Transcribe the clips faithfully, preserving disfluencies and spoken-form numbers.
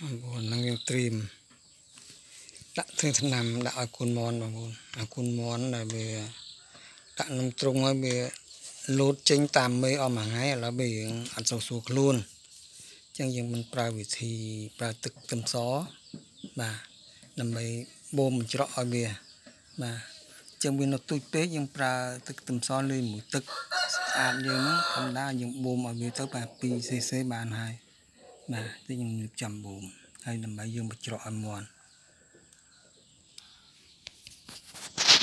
Bồn năng yêu trim đã thương thằng nằm đã ở cồn mòn mà bồn ở cồn mòn là bị đã nằm trung ấy bị lốt chính tam mấy ở mảng ấy là bị ăn sầu suộc luôn chẳng những mình pra vị thì pra thực tâm xó mà nằm mấy bom mình chọt ở bìa mà chẳng biết nó tụt bế nhưng pra thực tâm xó lên mũi thực ăn nhưng không đã những bom ở bìa tới bà pê xê xê bàn hai mà tự nhiên được chậm bùm hay làm bài dương một trọ ăn mòn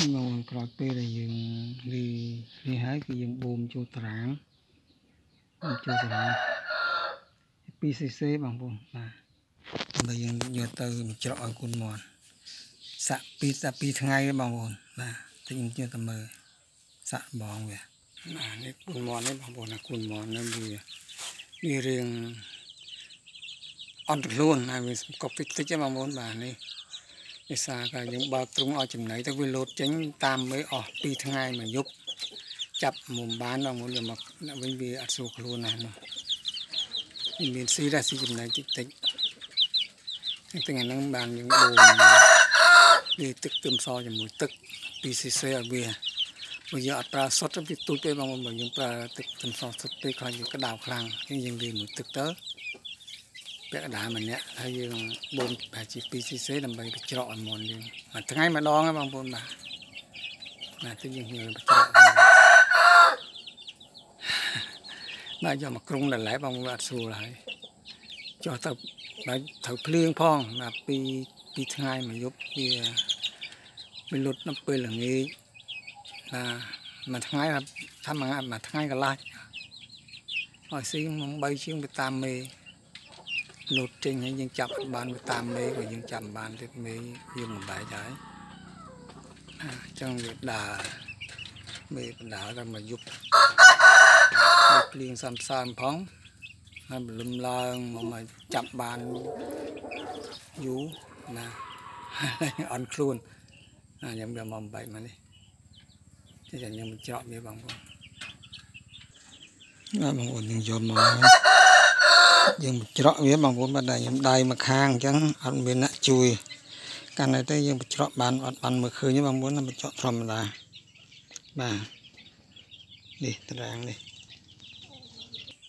nhưng mà còn trọ p là dương đi đi hái cái dương bùm châu tráng châu tráng pê xê xê bằng bùm mà bây giờ giờ từ một trọ ăn côn mòn sạ pi sạ pi thằng ngay bằng bùm mà tự nhiên chưa tầm mờ sạ bòn về mà cái côn mòn đấy bằng bùm là côn mòn nó bùi đi riêng ăn được luôn này mình có phết thích chứ mà muốn bà này để xa cả những bao trúng ở chừng đấy tới với lột tránh tam mới ở pi tháng ngày mà giúp chập mồm bán vào muốn được mặc đã bên bì ăn sụp luôn này mà miền xí ra xí chừng đấy tích tích từ ngày nắng bàn những đồ đi tức tôm so chừng mũi tức pê xê xê ở bìa bây giờ ta sót trong việc tôi chơi bằng một những ta tức tôm so sót tôi coi những cái đào khang những gì vì mũi tức tớ bé đá mình nhé, thấy dương bồn bà chỉ pê xê xê làm bài bị trọ mòn đi, mà thứ ngay mà đo ngay bằng bồn bà, mà tự nhiên người bị trọ, mà giờ mà cung là lái bằng loạt xù lại, cho thợ lái thợ liên phong là pê pê thứ ngay mà giúp pê pê lột nó pê là nghề, là mà thứ ngay là tham mà mà thứ ngay là lái, hỏi xin bay chiếc bị tam mê lột trình hay những chậm bàn với tam mấy và những chậm bàn với mấy dùng một bài trái trong việc đà mấy đá ra mà giúp liên sam sam phóng hay lùm làng mà mà chậm bàn vú là ăn luôn à nhầm giờ mầm bảy mà đi thế là nhầm chọn với bằng con là bằng ổn những giòn mà dương một trọ biết bằng vốn ban đại dương đại mà khang chẳng ăn bên nã chui cái này tới dương một trọ bàn ăn bàn mà khơi như bằng vốn là một trọ thầm là mà đi tự ràng đi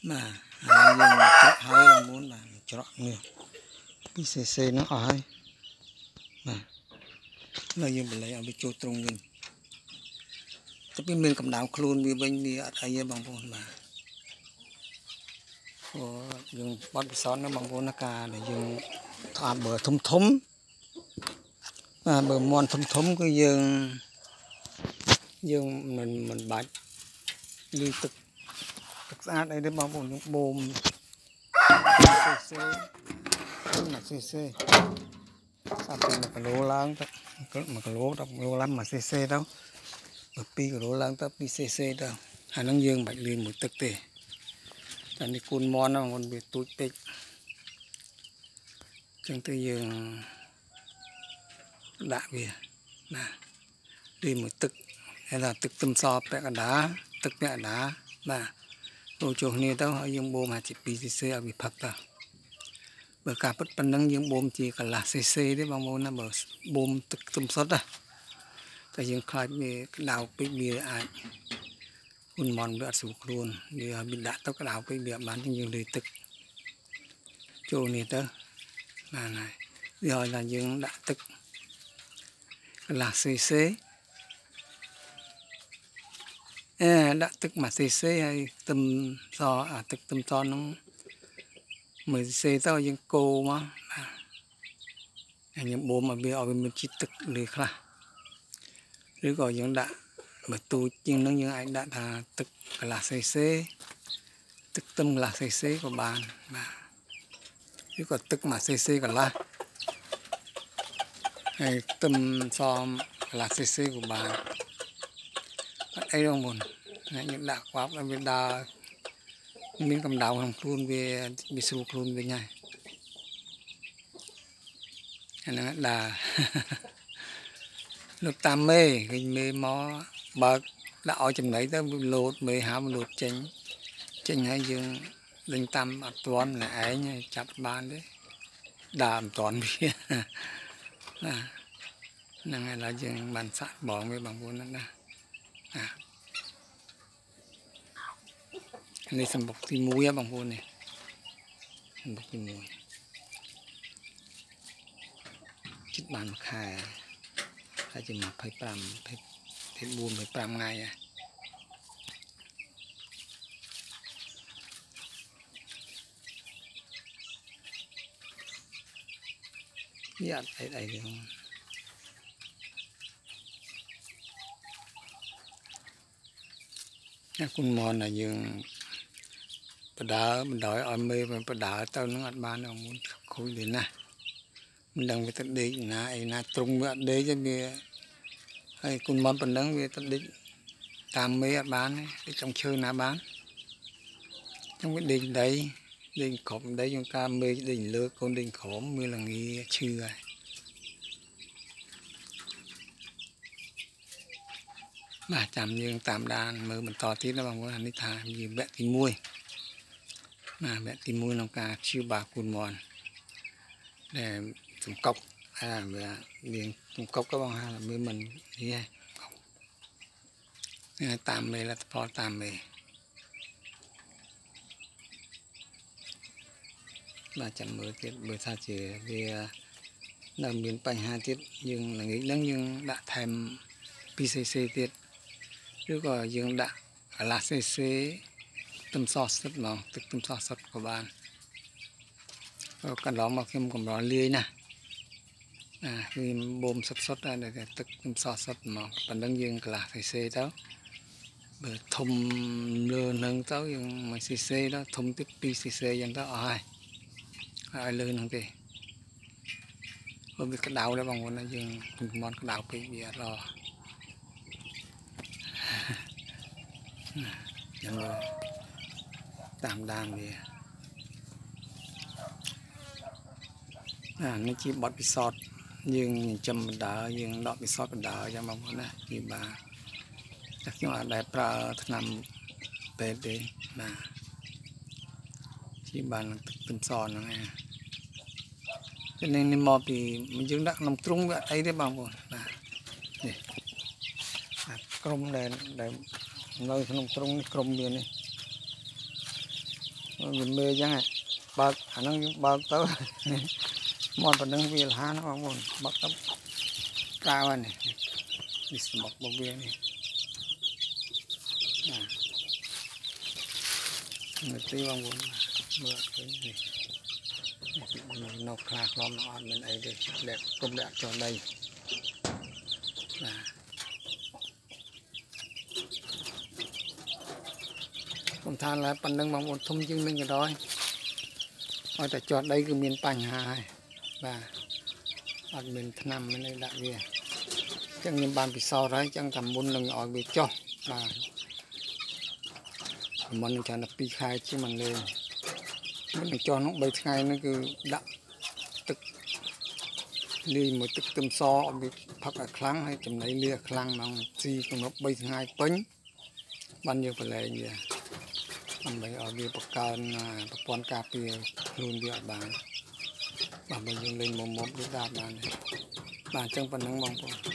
mà dương một trọ hai bằng vốn là một trọ nhiều pê xê xê nó ở hay mà là dương mình lấy ở bên châu trung mình tập bên miền cầm đảo khôn vì bên đi ở đây bằng vốn mà dừng bắt són nó bằng vốn nó cà để dừng thả bờ thấm thấm mà bờ mòn thấm thấm cứ dừng dừng mình mình bạch đi thực thực ra đây để bằng vốn những bồn xê xê là xê xê sao tiền mà cái lố láng tới mà cái lố đâu lố lắm mà xê xê đâu mà pi cái lố láng tới pi xê xê đâu hai năng dừng bạch liền một thực tề là đi côn mòn nó còn bị tụt tịch chẳng tới giờ đã bìa mà đi một tức hay là tức tâm so bẹ cả đá tức bẹ đá mà tôi chồng này tao hỏi dương bom mà chỉ pê xê xê ở bị phật tao bờ cả bất phân năng dương bom chỉ cả là xê xê đấy bằng môn là bờ bom tức tâm sót à tại dương khai về đào bị bìa ai côn mòn bị sụp luôn, đi bị đạn tốc cái đảo cái địa bán cho nhiều người tức, chỗ này tớ là này, rồi là những đạn tức là xê xê, à, đạn tức mà xê xê hay tâm so à tức tâm so nó mới xê tao những cô mà, à, những bố mà bây giờ mình chỉ tức lười là, lười gọi những đạn bởi tôi nhưng nó như anh đã thà tức là xê xê tức tâm là xê xê của bạn mà chứ còn tức mà xê xê còn là hay tâm so là xê xê của bạn đây đâu buồn những đạo quá là bên đà miếng cầm đào hàng luôn về bị sụp luôn về nhảy là đà lúc tam mê cái mê mó bà đã ở trong đấy tới lột mười hai lột chanh chanh hay dương linh tâm ở tuôn là ấy nha chặt bàn đấy đàm tón bia là ngày là chuyện bàn sạn bỏ với bằng vốn nữa à này sầm bọc thì muối á bằng vốn này sầm bọc thì muối chít bàn mặc hài là chỉ mặc phải làm phải phải buồn phải làm ngay à dạ thấy đây được không? Các con mòn là dường bắt đá mình đói ở mê mình bắt đá tao nó ăn ban ông muốn khối đến nè mình đang về tận đế nà ấy nà trung về đế cho bia hay con mòn bắt đắng về tận đế tam mê ăn ban ấy trong chơi nà bán trong cái đỉnh đấy đỉnh khóm đấy chúng ta mê đỉnh lứa con đỉnh khóm mê là nghi chư rồi mà chạm như tạm đàn mơ mình to tí nó bằng cái này thà như bẹ tím muôi mà bẹ tím muôi nó cả chiêu bà cùn mòn để trùng cốc hay là về miếng trùng cốc các bằng hai là mới mình đi này tạm về là to tạm về mà chạm mơ tiết bơi xa chỉ vì là miếng bánh hai tiết nhưng là nghĩ lắm nhưng đã thèm pê xê xê tiết chứ còn dương đã là xê xê tâm so sắt mà tức tâm so sắt của bạn cái đó mà khi còn đó lưới nè à khi bom sắt sắt ra được tức tâm so sắt mà bạn đang dương là xê xê đó bởi thông lơ nâng tao dương mà xê xê đó thông tiếp pê xê xê dân đó ai ai lơ nâng thì bởi vì cái đảo đó bằng con là dương cùng món cái đảo cái gì đó nhưng mà tạm đàn thì à nó chỉ bọt bị sọt nhưng châm đỡ nhưng đọt bị sọt đỡ cho mà muốn là thì bà chắc nhưng mà đại pra nằm về đi mà chỉ bà là từng sòn nữa nghe cho nên nên mò thì mình chứng đắc nằm trung vậy ấy đấy bằng một là crom này để nơi nông trồng crom như này mình mê chẳng hạn bạc khả năng bạc tới mòn phần năng viên há nó mòn bạc tấm cao hơn này đi sắm bạc viên này người tây bằng vốn mưa cái này nông khá lắm nó ăn bên ấy để đẹp công đẹp cho đây là còn than là phần nâng bằng một thông chứng minh cái đó, ở tại chọn đây cứ miền Pành Hải và ở miền Nam bên đây đại việt, chẳng miền Ban bị sao đấy chẳng tầm bốn lần ở bị cho và mình cho nó pi khai chứ mình lên mình cho nó bảy ngày nó cứ đậm tức đi một tức tâm so bị phật ở khlang hay chấm lấy lia khlang mà chi còn nó bảy ngày bánh bao nhiêu phần lệ gì à? Mình bây ở bia bậc cân, bậc con cà phê luôn bia bán và mình dùng lên một mồm để ra bán bán chẳng phần nắng mong con